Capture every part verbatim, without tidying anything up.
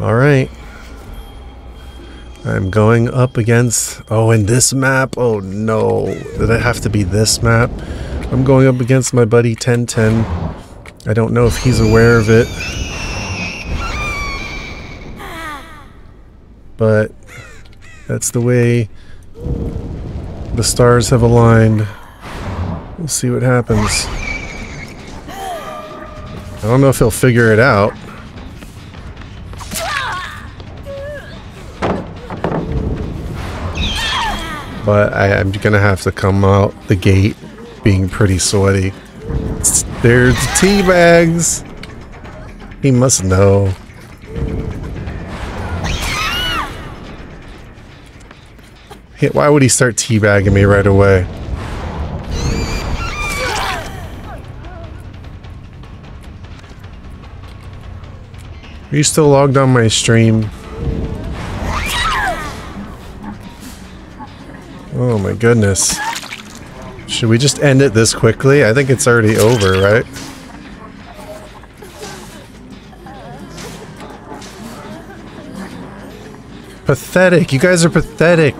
All right. I'm going up against... Oh, in this map? Oh, no. Did it have to be this map? I'm going up against my buddy ten ten. I don't know if he's aware of it. But that's the way the stars have aligned. We'll see what happens. I don't know if he'll figure it out. But I, I'm gonna have to come out the gate being pretty sweaty. There's the tea bags. He must know. He, why would he start teabagging me right away? Are you still logged on my stream? Oh my goodness. Should we just end it this quickly? I think it's already over, right? Pathetic. You guys are pathetic.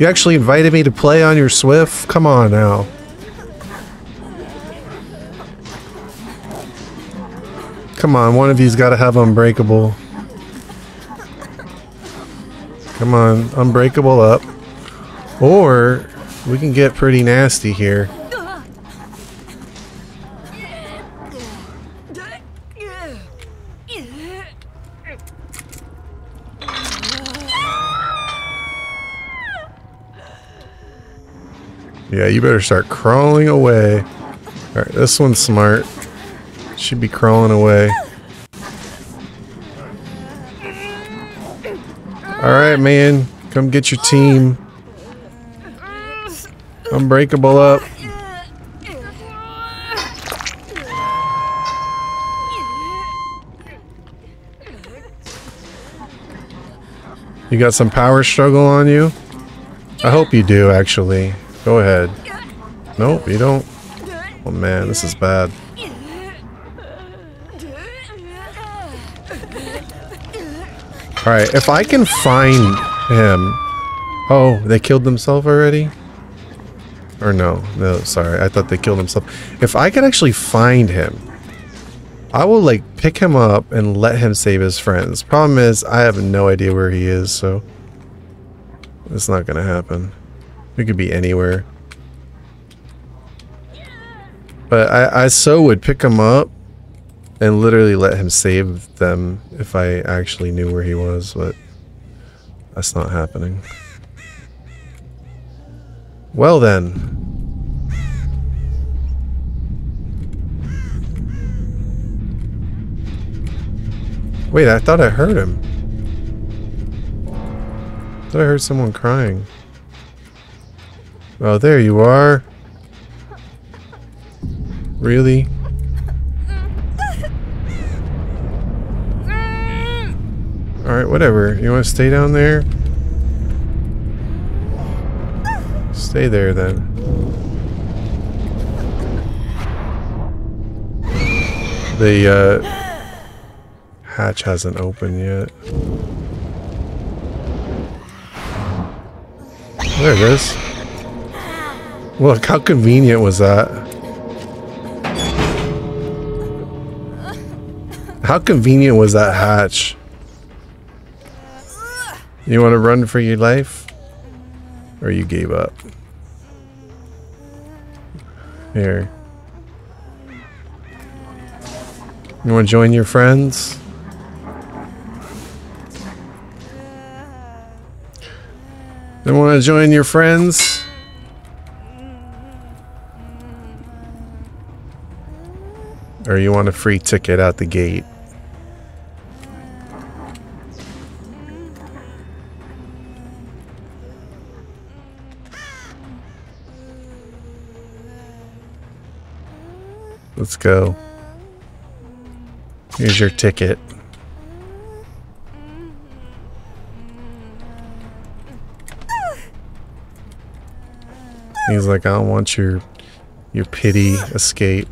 You actually invited me to play on your Swift? Come on now. Come on, one of you's got to have Unbreakable. Come on, Unbreakable up. Or we can get pretty nasty here. Yeah, you better start crawling away. All right, this one's smart. She'd be crawling away. All right, man, come get your team. Unbreakable up. You got some power struggle on you? I hope you do, actually. Go ahead. Nope, you don't. Oh man, this is bad. Alright, if I can find him... Oh, they killed themselves already? Or no, no, sorry. I thought they killed himself. If I could actually find him, I will like pick him up and let him save his friends. Problem is, I have no idea where he is, so it's not gonna happen. It could be anywhere. But I, I so would pick him up and literally let him save them if I actually knew where he was, but that's not happening. Well then. Wait, I thought I heard him. I thought I heard someone crying. Oh, there you are. Really? Alright, whatever. You want to stay down there? Stay there then. The uh, hatch hasn't opened yet. There it is. Look, how convenient was that? How convenient was that hatch? You want to run for your life? Or you gave up? Here. You want to join your friends? You want to join your friends? Or you want a free ticket out the gate? Let's go. Here's your ticket. He's like, I don't want your your pity escape.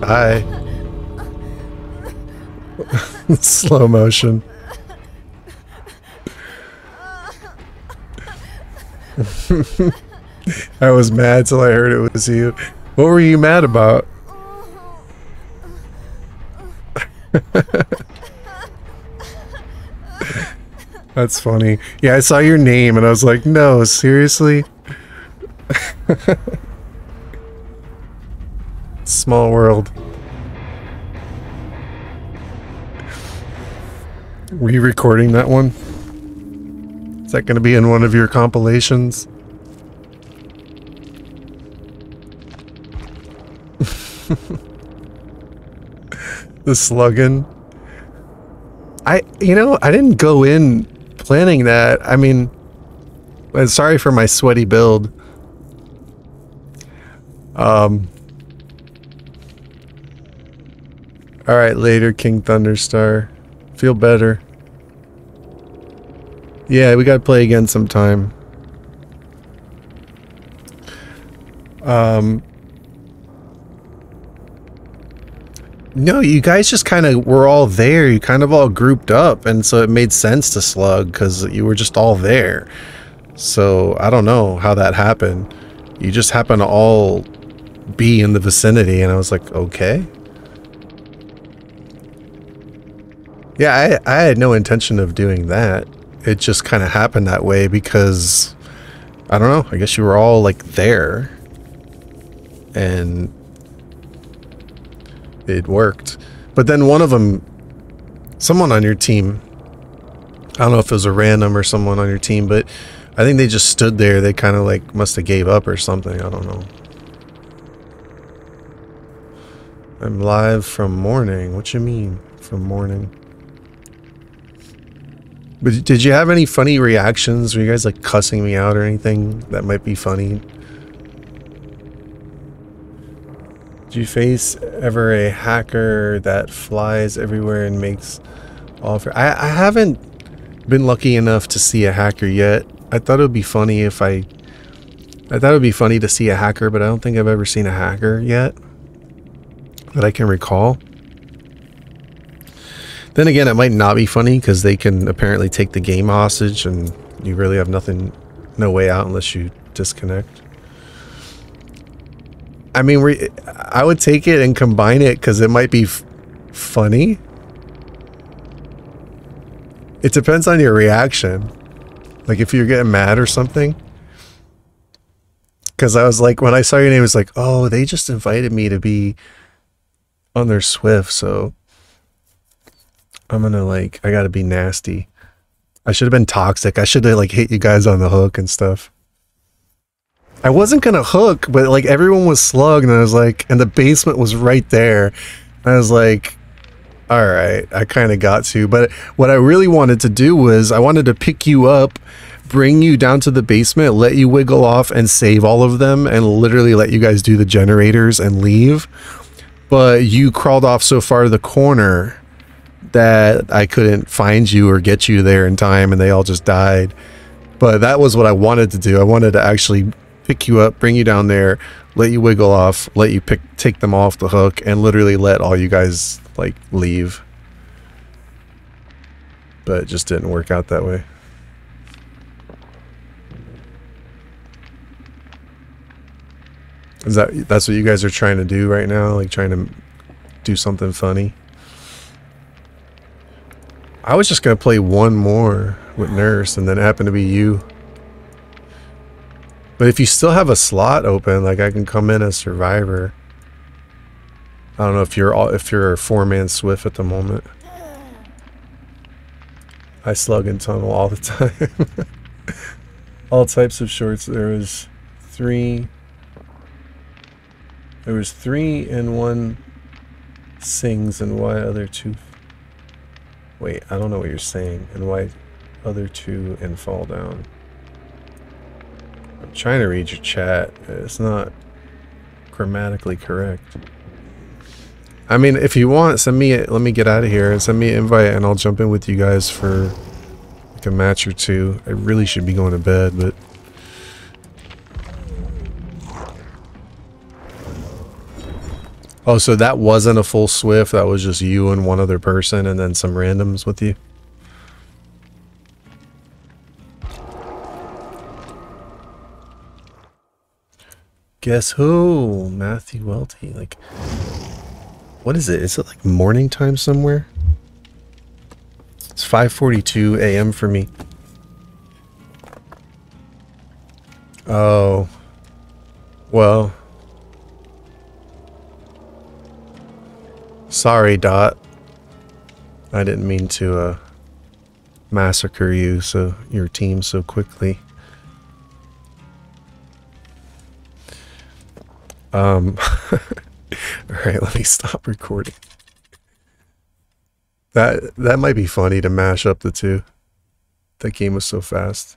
Hi. Slow motion. I was mad till I heard it was you. What were you mad about? That's funny. Yeah, I saw your name and I was like, no, seriously? Small world. Were you recording that one? Is that going to be in one of your compilations? The sluggin'. I, you know, I didn't go in planning that. I mean, I'm sorry for my sweaty build. Um. All right, later, King Thunderstar. Feel better. Yeah, we gotta play again sometime. Um. No, you guys just kind of were all there. You kind of all grouped up, and so it made sense to slug because you were just all there. So I don't know how that happened. You just happened to all be in the vicinity, and I was like, okay. Yeah, I, I had no intention of doing that. It just kind of happened that way because, I don't know, I guess you were all like there. And it worked. But then one of them, someone on your team, I don't know if it was a random or someone on your team, but I think they just stood there. They kind of like must have gave up or something. I don't know. I'm live from morning. What you mean from morning? But did you have any funny reactions? Were you guys like cussing me out or anything that might be funny? Did you face ever a hacker that flies everywhere and makes offer? I, I haven't been lucky enough to see a hacker yet. I thought it would be funny if I... I thought it would be funny to see a hacker, but I don't think I've ever seen a hacker yet that I can recall. Then again, it might not be funny because they can apparently take the game hostage and you really have nothing, no way out unless you disconnect. I mean, we, I would take it and combine it because it might be f funny. It depends on your reaction. Like if you're getting mad or something. Because I was like, when I saw your name, it was like, oh, they just invited me to be on their Swift. So I'm going to like, I got to be nasty. I should have been toxic. I should have like hit you guys on the hook and stuff. I wasn't going to hook, but like everyone was slugged and I was like, and the basement was right there. And I was like, all right, I kind of got to, but what I really wanted to do was I wanted to pick you up, bring you down to the basement, let you wiggle off and save all of them and literally let you guys do the generators and leave. But you crawled off so far to the corner that I couldn't find you or get you there in time and they all just died. But that was what I wanted to do. I wanted to actually pick you up, bring you down there, let you wiggle off, let you pick, take them off the hook, and literally let all you guys like leave. But it just didn't work out that way. Is that that's what you guys are trying to do right now? Like trying to do something funny? I was just gonna play one more with Nurse, and then it happened to be you. But if you still have a slot open, like I can come in as survivor. I don't know if you're all, if you're a four-man Swift at the moment. I slug and tunnel all the time. All types of shorts. There was three. There was three and one sings and why other two. Wait, I don't know what you're saying. And why other two and fall down. I'm trying to read your chat. It's not grammatically correct. I mean, if you want, send me a, let me get out of here and send me an invite and I'll jump in with you guys for like a match or two. I really should be going to bed, but Oh, so that wasn't a full swift. That was just you and one other person and then some randoms with you. Guess who? Matthew Welty. Like, what is it? Is it like morning time somewhere? It's five forty-two a m for me. Oh. Well. Sorry, Dot. I didn't mean to uh, massacre you, so your team so quickly. Um, all right, let me stop recording. That that might be funny to mash up the two. That game was so fast.